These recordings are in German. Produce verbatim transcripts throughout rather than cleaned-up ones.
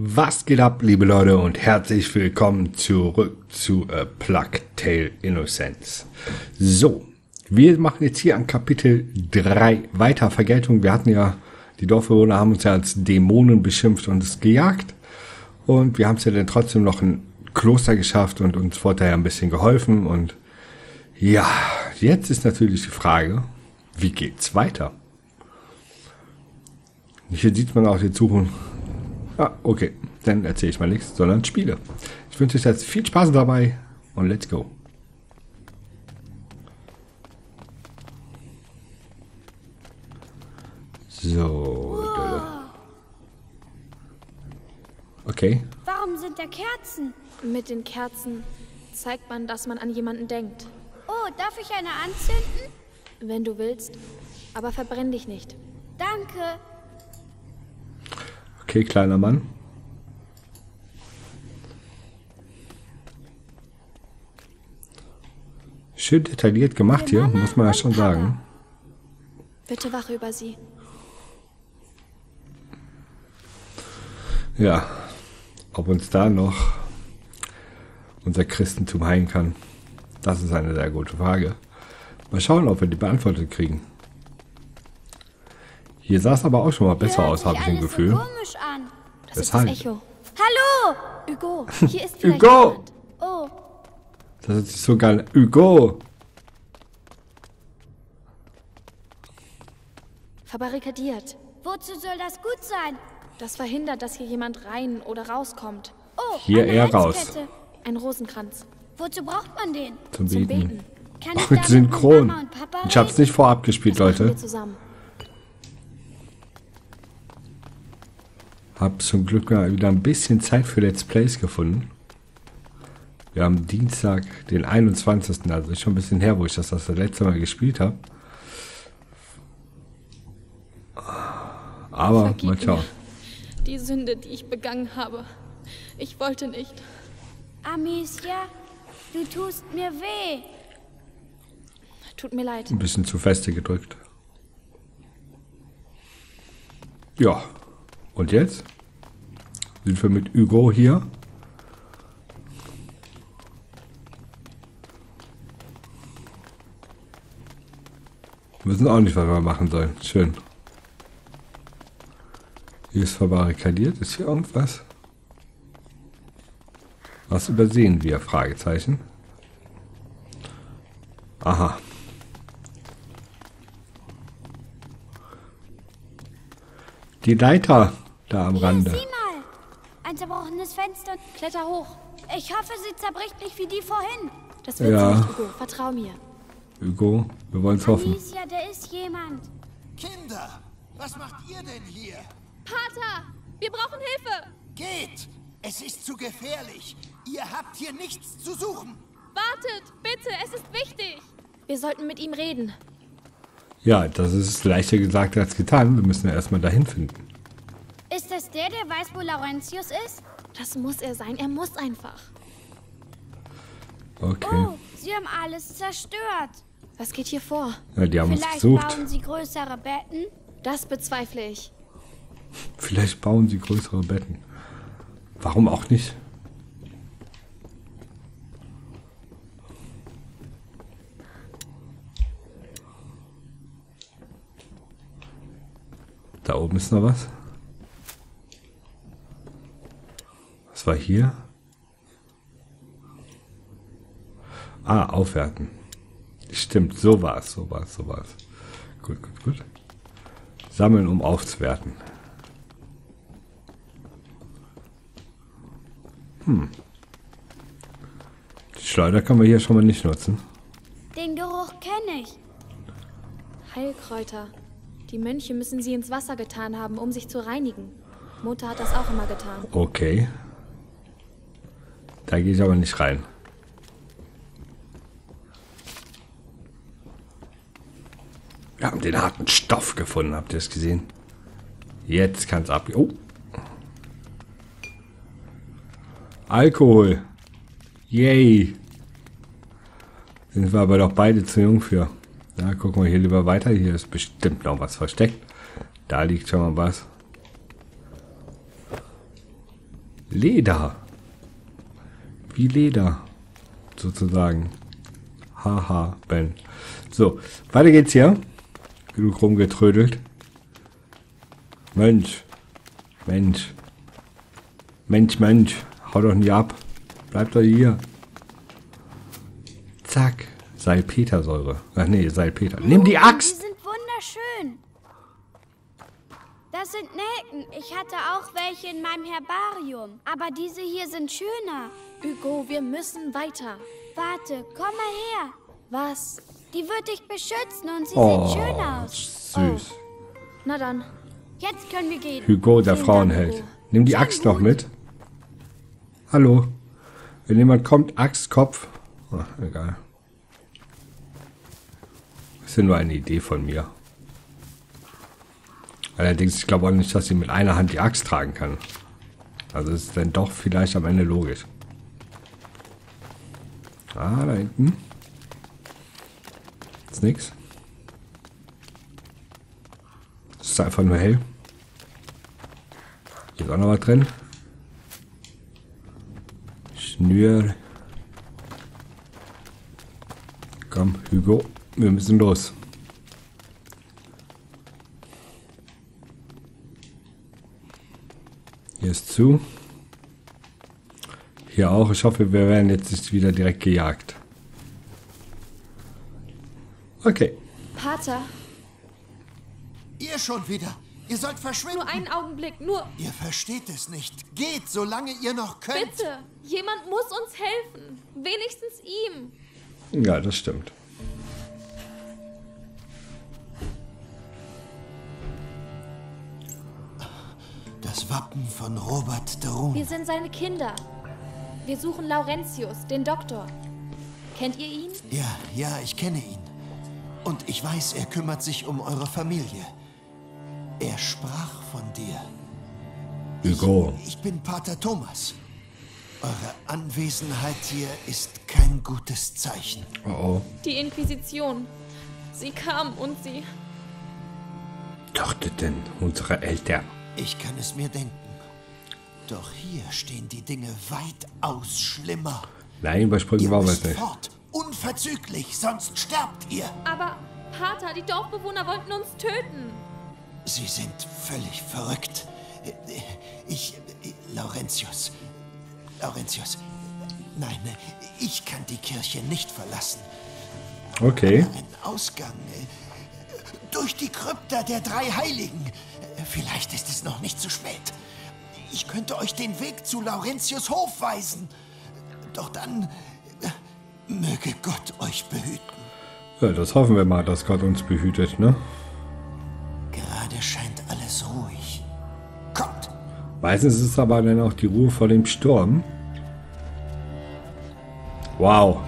Was geht ab, liebe Leute, und herzlich willkommen zurück zu A Plague Tale: Innocence. So, wir machen jetzt hier an Kapitel drei weiter Vergeltung. Wir hatten ja, die Dorfbewohner haben uns ja als Dämonen beschimpft und es gejagt. Und wir haben es ja dann trotzdem noch ein Kloster geschafft und uns wurde ja ein bisschen geholfen. Und ja, jetzt ist natürlich die Frage, wie geht's weiter? Hier sieht man auch die Zukunft. Ah, okay, dann erzähle ich mal nichts, sondern spiele. Ich wünsche euch jetzt viel Spaß dabei und let's go. So. Okay. Warum sind da Kerzen? Mit den Kerzen zeigt man, dass man an jemanden denkt. Oh, darf ich eine anzünden? Wenn du willst, aber verbrenn dich nicht. Danke. Okay, kleiner Mann. Schön detailliert gemacht hier, muss man ja schon sagen. Bitte wache über sie. Ja, ob uns da noch unser Christentum heilen kann, das ist eine sehr gute Frage. Mal schauen, ob wir die beantwortet kriegen. Hier sah es aber auch schon mal besser aus, habe ich ein Gefühl. Komisch an. Das Weshalb? Ist das Echo. Hallo! Hugo! Hier ist vielleicht Hugo! Oh. Das ist so geil. Hugo! Verbarrikadiert. Wozu soll das gut sein? Das verhindert, dass hier jemand rein oder rauskommt. Oh, hier eher raus. Ein Rosenkranz. Wozu braucht man den? Zum Beten. Zum Beten. Kann ich damit synchron. Mama und Papa reden? Ich hab's nicht vorab gespielt, das Leute. Hab zum Glück wieder ein bisschen Zeit für Let's Plays gefunden. Wir haben Dienstag, den einundzwanzigsten Also ist schon ein bisschen her, wo ich das das letzte Mal gespielt habe. Aber Vergib mal schauen. Die Sünde, die ich begangen habe. Ich wollte nicht. Amicia, du tust mir weh. Tut mir leid. Ein bisschen zu feste gedrückt. Ja. Und jetzt sind wir mit Hugo hier. Wir wissen auch nicht, was wir machen sollen. Schön. Hier ist verbarrikadiert. Ist hier irgendwas? Was übersehen wir? Fragezeichen. Aha. Die Leiter. Da am Rande. Hier, sieh mal! Ein zerbrochenes Fenster. Kletter hoch. Ich hoffe, sie zerbricht nicht wie die vorhin. Das wird ja. Nicht, Hugo. Vertrau mir. Hugo, wir wollen's hoffen. Amicia, da ist jemand. Kinder, was macht ihr denn hier? Pater, wir brauchen Hilfe. Geht! Es ist zu gefährlich. Ihr habt hier nichts zu suchen. Wartet, bitte, es ist wichtig. Wir sollten mit ihm reden. Ja, das ist leichter gesagt als getan. Wir müssen ja erstmal dahin finden. Ist das der, der weiß, wo Laurentius ist? Das muss er sein. Er muss einfach. Okay. Oh, sie haben alles zerstört. Was geht hier vor? Ja, die haben uns gesucht. Vielleicht bauen sie größere Betten? Das bezweifle ich. Vielleicht bauen sie größere Betten. Warum auch nicht? Da oben ist noch was. Was war hier? Ah, aufwerten. Stimmt, so war es, so war es, so war es. Gut, gut, gut. Sammeln, um aufzuwerten. Hm. Die Schleuder können wir hier schon mal nicht nutzen. Den Geruch kenne ich. Heilkräuter. Die Mönche müssen sie ins Wasser getan haben, um sich zu reinigen. Mutter hat das auch immer getan. Okay. Da gehe ich aber nicht rein. Wir haben den harten Stoff gefunden, habt ihr es gesehen? Jetzt kann's ab. Oh. Alkohol. Yay. Sind wir aber doch beide zu jung für. Na, gucken wir hier lieber weiter. Hier ist bestimmt noch was versteckt. Da liegt schon mal was. Leder. Wie Leder. Sozusagen. Haha, Ben. So, weiter geht's hier. Genug rumgetrödelt. Mensch. Mensch. Mensch, Mensch. Hau doch nie ab. Bleib doch hier. Zack. Salpetersäure. Ach nee, Salpeter. Oh, nimm die Axt! Die sind wunderschön. Das sind Nelken. Ich hatte auch welche in meinem Herbarium. Aber diese hier sind schöner. Hugo, wir müssen weiter. Warte, komm mal her. Was? Die wird dich beschützen und sie oh, sieht schön aus. Süß. Oh. Na dann. Jetzt können wir gehen. Hugo, der Frauenheld. Nimm die Axt noch mit. Hallo. Wenn jemand kommt, Axt, Kopf. Ach, egal. Das ist ja nur eine Idee von mir. Allerdings, ich glaube auch nicht, dass sie mit einer Hand die Axt tragen kann. Also ist es dann doch vielleicht am Ende logisch. Ah, da hinten. Ist nix. Ist einfach nur hell. Hier ist auch noch was drin. Schnür. Komm, Hugo, wir müssen los. Hier ist zu. Hier auch. Ich hoffe, wir werden jetzt nicht wieder direkt gejagt. Okay. Pater. Ihr schon wieder. Ihr sollt verschwinden. Nur einen Augenblick, nur. Ihr versteht es nicht. Geht, solange ihr noch könnt. Bitte. Jemand muss uns helfen. Wenigstens ihm. Ja, das stimmt. Das Wappen von Robert Derun. Wir sind seine Kinder. Wir suchen Laurentius, den Doktor. Kennt ihr ihn? Ja, ja, ich kenne ihn. Und ich weiß, er kümmert sich um eure Familie. Er sprach von dir. Hugo. Ich, ich bin Pater Thomas. Eure Anwesenheit hier ist kein gutes Zeichen. Oh oh. Die Inquisition. Sie kam und sie... töteten unsere Eltern. Ich kann es mir denken. Doch hier stehen die Dinge weitaus schlimmer. Nein, überspringen wir was nicht. Fort, unverzüglich, sonst sterbt ihr. Aber, Pater, die Dorfbewohner wollten uns töten. Sie sind völlig verrückt. Ich, Laurentius, Laurentius, nein, ich kann die Kirche nicht verlassen. Okay. Ein Ausgang durch die Krypta der drei Heiligen. Vielleicht ist es noch nicht zu spät. Ich könnte euch den Weg zu Laurentius' Hof weisen. Doch dann möge Gott euch behüten. Ja, das hoffen wir mal, dass Gott uns behütet, ne? Gerade scheint alles ruhig. Kommt! Meistens ist es aber dann auch die Ruhe vor dem Sturm. Wow.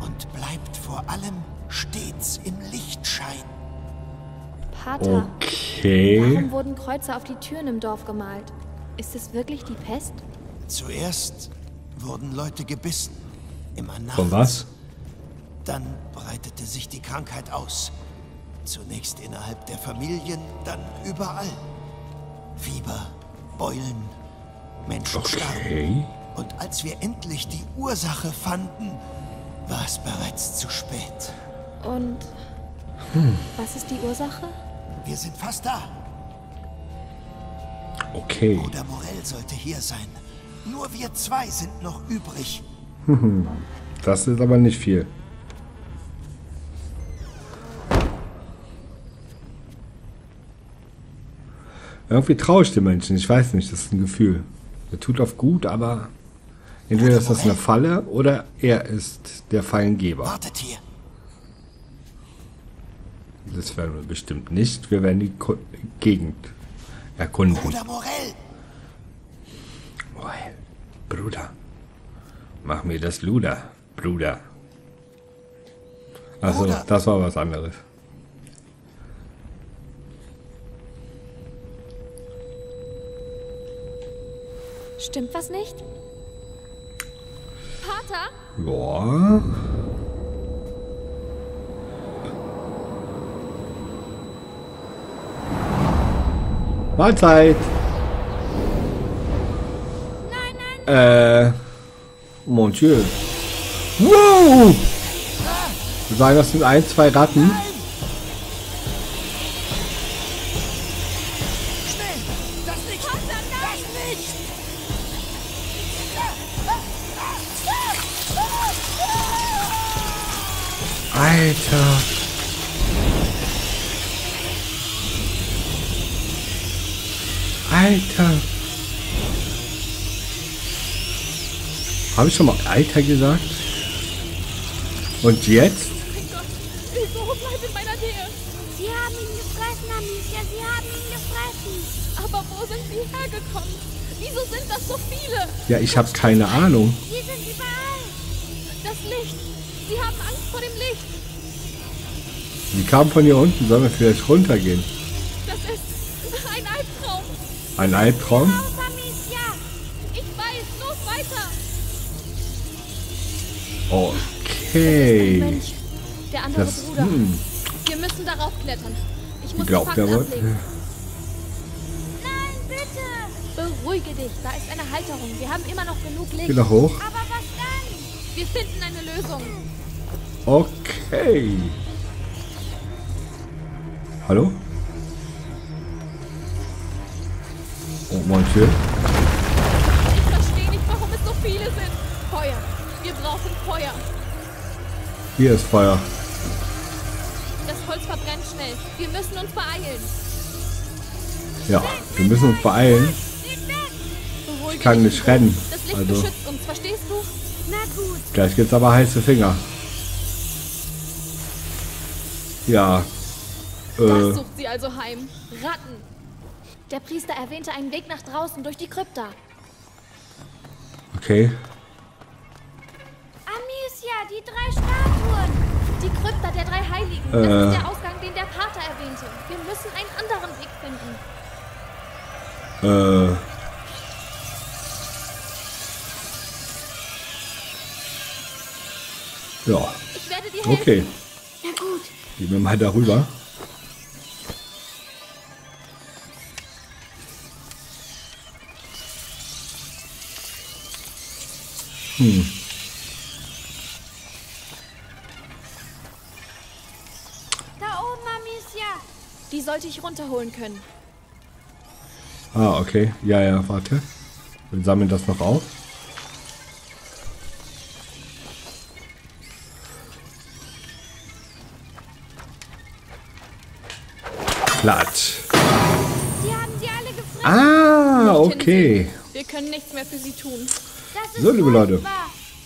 Und bleibt vor allem stets im Lichtschein. Pater, okay. Warum wurden Kreuze auf die Türen im Dorf gemalt? Ist es wirklich die Pest? Zuerst wurden Leute gebissen. Immer nachts. Von was? Dann breitete sich die Krankheit aus. Zunächst innerhalb der Familien, dann überall. Fieber, Beulen, Menschen okay. starben. Und als wir endlich die Ursache fanden, war es bereits zu spät. Und hm. was ist die Ursache? Wir sind fast da. Okay. Bruder Morell sollte hier sein. Nur wir zwei sind noch übrig. Das ist aber nicht viel. Irgendwie traue ich den Menschen. Ich weiß nicht, das ist ein Gefühl. Er tut oft gut, aber entweder ist das eine Falle oder er ist der Fallengeber. Wartet hier. Das werden wir bestimmt nicht. Wir werden die Ko Gegend erkunden. Bruder Morell! Morell, Bruder. Mach mir das Luder, Bruder. Achso, das war was anderes. Stimmt was nicht? Pater? Boah. Mahlzeit! Äh. Mon Dieu. Wow! Wir sagen, das sind ein, zwei Ratten. Alter. Alter. Habe ich schon mal Alter gesagt? Und jetzt? Hilfe, bleib in meiner Nähe. Sie haben ihn gefressen, Amicia. Sie haben ihn gefressen. Aber wo sind sie hergekommen? Wieso sind das so viele? Ja, ich habe keine Ahnung. Sie sind überall. Das Licht. Sie haben Angst vor dem Licht. Sie kamen von hier unten. Sollen wir vielleicht runtergehen? Das ist ein Albtraum. Ein Albtraum? Raus, Amicia. Ich weiß. Los, weiter. Oh. Okay. Der, Mensch, der andere das, Bruder. Hm. Wir müssen darauf klettern. Ich muss Glaubt er wohl? Nein, bitte! Beruhige dich, da ist eine Halterung. Wir haben immer noch genug Licht. Wieder hoch. Aber was dann? Wir finden eine Lösung. Okay. Hallo? Oh, mein Tür. Ich verstehe nicht, warum es so viele sind. Feuer. Wir brauchen Feuer. Hier ist Feuer. Das Holz verbrennt schnell. Wir müssen uns beeilen. Ja, wir müssen uns beeilen. Ich kann nicht rennen. Das Licht also beschützt uns, verstehst du? Na gut. Gleich gibt's aber heiße Finger. Ja. Äh. Das sucht sie also heim. Ratten. Der Priester erwähnte einen Weg nach draußen durch die Krypta. Okay. Amicia, die drei Statuen! Die Krypta der drei Heiligen. Das äh. ist der Ausgang, den der Pater erwähnte. Wir müssen einen anderen Weg finden. Äh. Ja. Ich werde dir helfen. Okay. Na gut. Gehen wir mal darüber. Hm. Sollte ich runterholen können. Ah, okay. Ja, ja, warte. Wir sammeln das noch auf. Platz. Sie haben sie alle gefressen. Ah, okay. Wir können nichts mehr für sie tun. Das ist so, liebe Leute.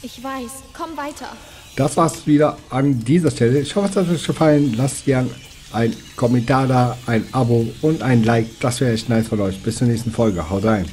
Ich weiß. Komm weiter. Das war's wieder an dieser Stelle. Ich hoffe, es hat euch gefallen. Lasst gern ein Kommentar da, ein Abo und ein Like. Das wäre echt nice von euch. Bis zur nächsten Folge. Haut rein.